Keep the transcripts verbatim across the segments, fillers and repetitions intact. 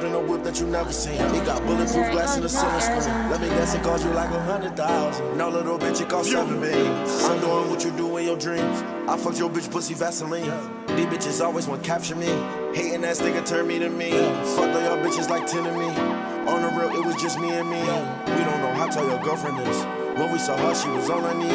jumped in a whip that you never seen. He got bulletproof glass in the center screen. Let me guess, it cost you like a hundred thousand. No little bitch, it cost seven million. I'm doing what you do in your dreams. I fucked your bitch pussy Vaseline. These bitches always want to capture me. Hating ass nigga turn me to me. Fuck all y'all bitches like ten of me. On the real, it was just me and me. We don't know how tall your girlfriend is. When we saw her, she was on her knees.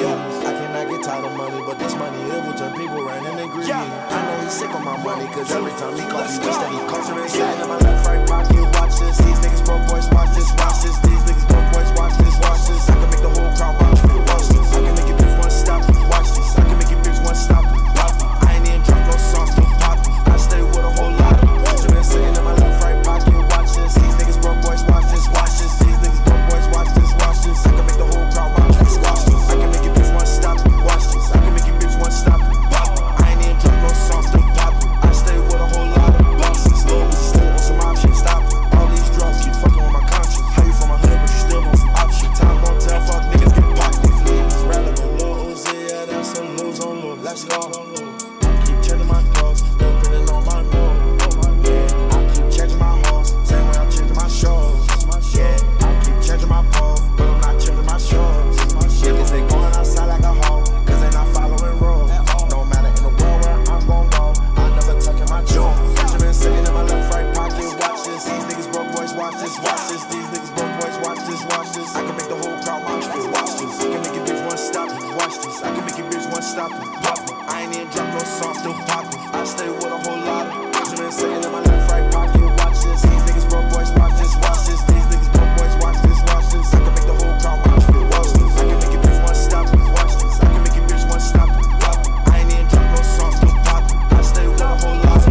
I cannot get tired of money, but this money, it will turn people round and greedy. I know he's sick on my money, cause every time he calls, he wish that he calls her inside. In my left, right pocket, watch this. These niggas broke boys, watch this, watch this. These niggas broke boys, watch this, watch this. I can make the whole crowd watch me, watch this. I can make your bitch one stop, watch this. I can make your bitch one stop, watch me. I ain't even drunk no sauce, no poppy. I stay with a whole lot of watch them. Sitting in my left, right pocket, watch this. These niggas broke boys, watch this, watch this. These niggas broke boys, watch this, watch this. I can make the whole crowd watch this, watch this. I can make your bitch one stop, watch this. I can make your bitch one stop, pop. I ain't even drunk no sauce, no poppy. I stay with a whole lot of boxes. Little still on some options, stop it. All these drugs keep fucking with my conscience. How you from my hood, but you still on some option. Time won't tell, fuck niggas get popped, they flee. It's relevant, little Uzi, yeah, that's some lose on loop. Let's go. I keep changing my clothes, still putting on my mood. Yeah, I keep changing my horse, same way I'm changing my shows. Yeah, I keep changing my pole, but I'm not changing my shows. Yeah, cause they going outside like a hoe, cause they not following rules. No matter in the world where I'm gon' go, I never tuck in my jewels. Benjamin sitting in my left, right pocket, watch this. These niggas broke boys, watch this, watch this. These niggas broke boys, watch this, watch this. I can make the whole crowd watch this, watch this. I can make your bitch one stop, watch this. I can make your bitch one stop, pop it. I ain't even drop no sauce, still pop it. I stay with a whole lot of Benjamin sitting in my left, right pocket, watch this. These niggas broke boys, watch this, watch this. These niggas broke boys, watch this, watch this. I can make the whole crowd watch this, watch this. I can make your bitch one stop, watch this. I can make your bitch one stop, pop it. I ain't even drop no sauce, still pop it. I stay with a whole lot of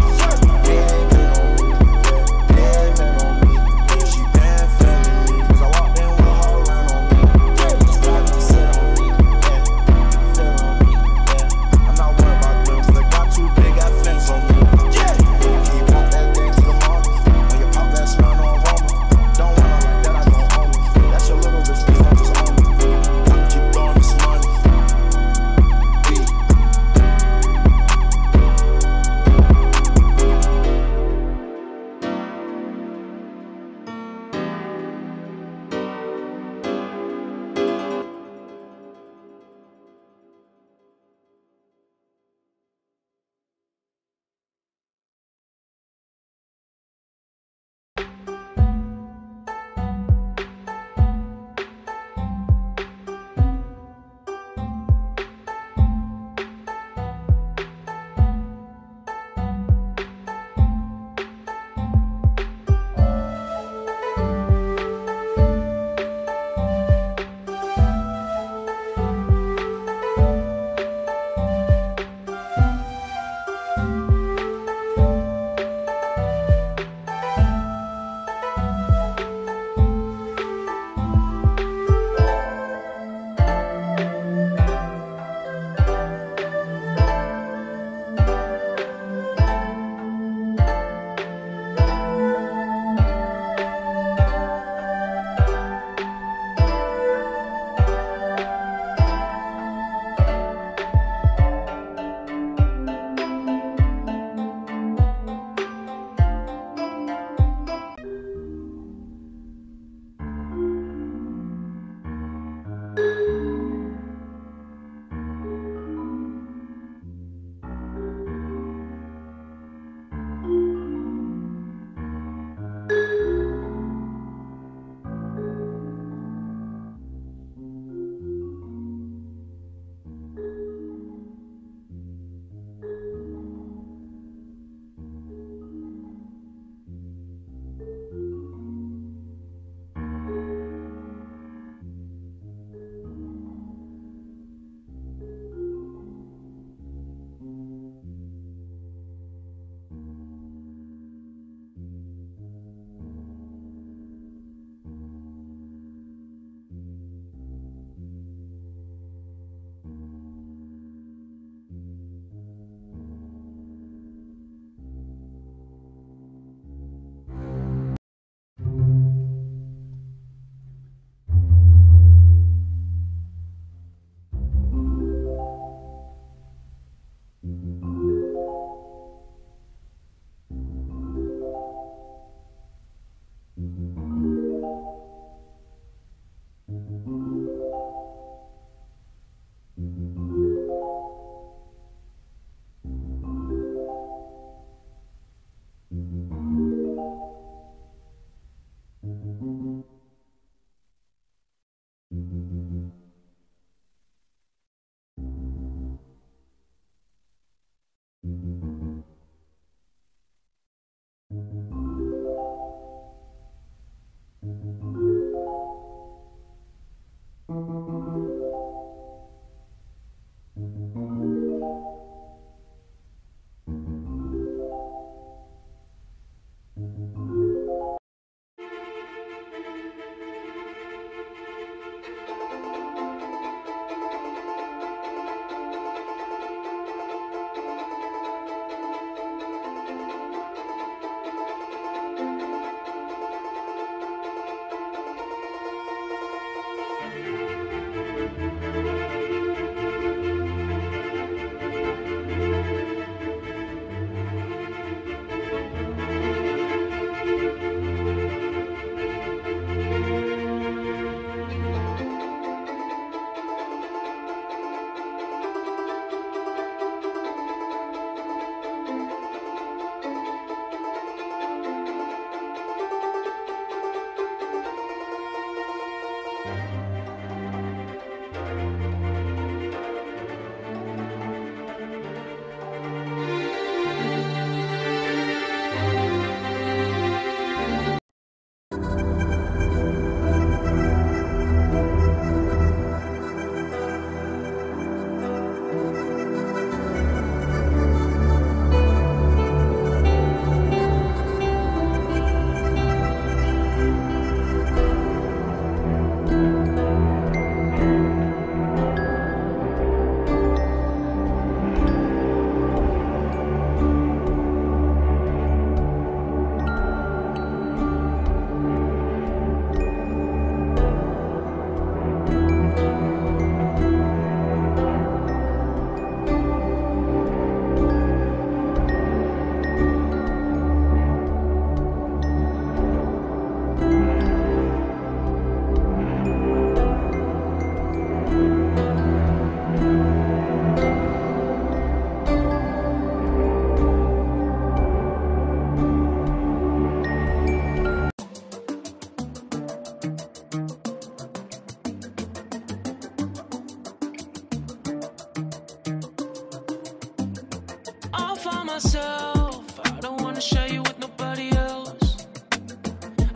myself. I don't wanna share you with nobody else.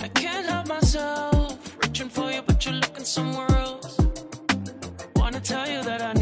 I can't help myself. Reaching for you, but you're looking somewhere else. Wanna tell you that I